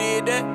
did that.